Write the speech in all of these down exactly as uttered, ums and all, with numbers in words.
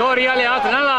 छोरिया ले हाथ ना ला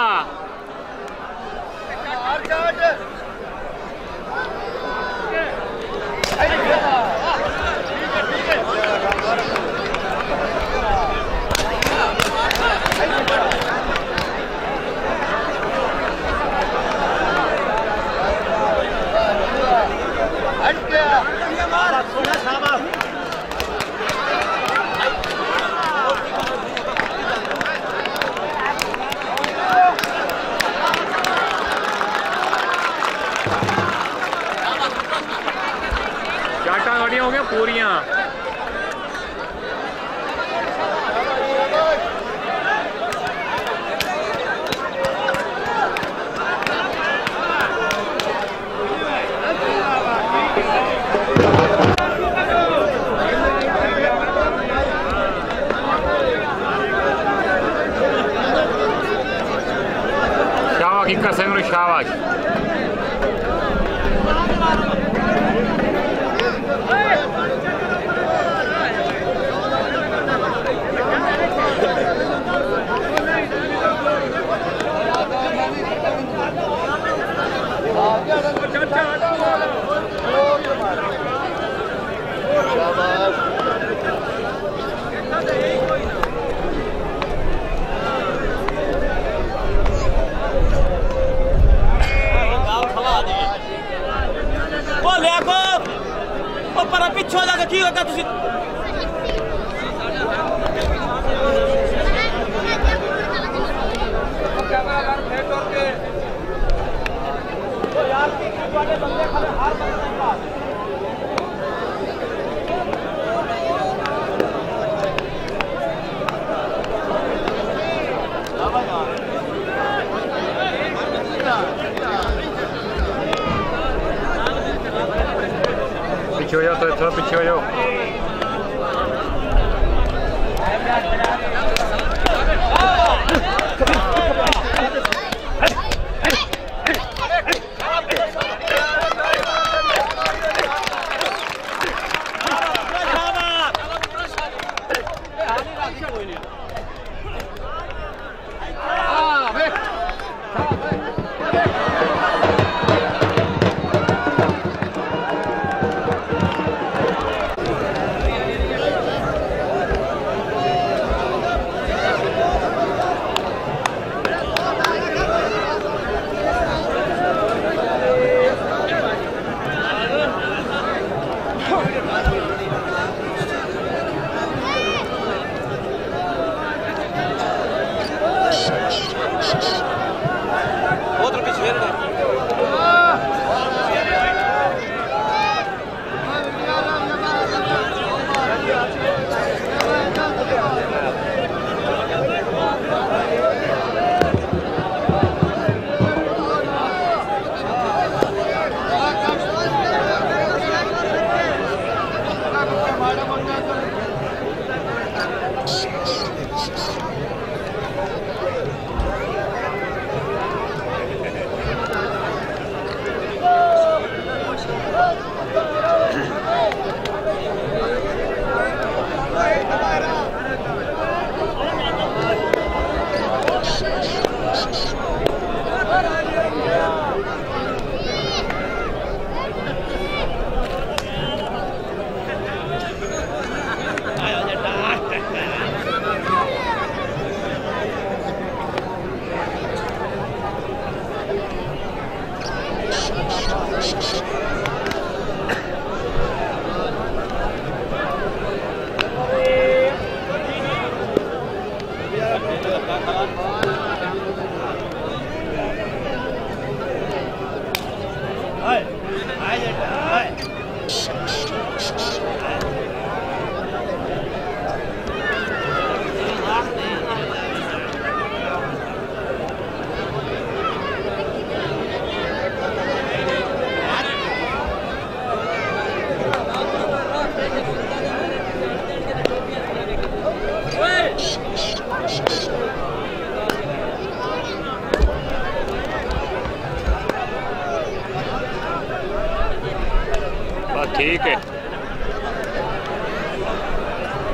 ठीक है,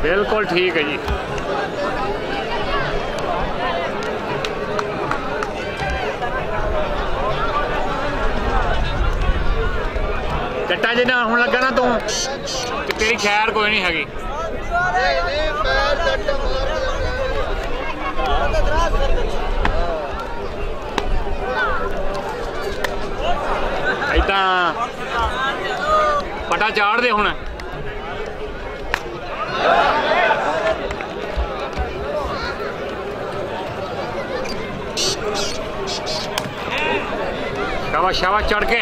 बिल्कुल ठीक है जी। चट्टा जी ने हुण लगा ना तू, तेरी खैर कोई नहीं हैगी। ऐसा पटा चाड़ दे हुण। शावा शावा चढ़ के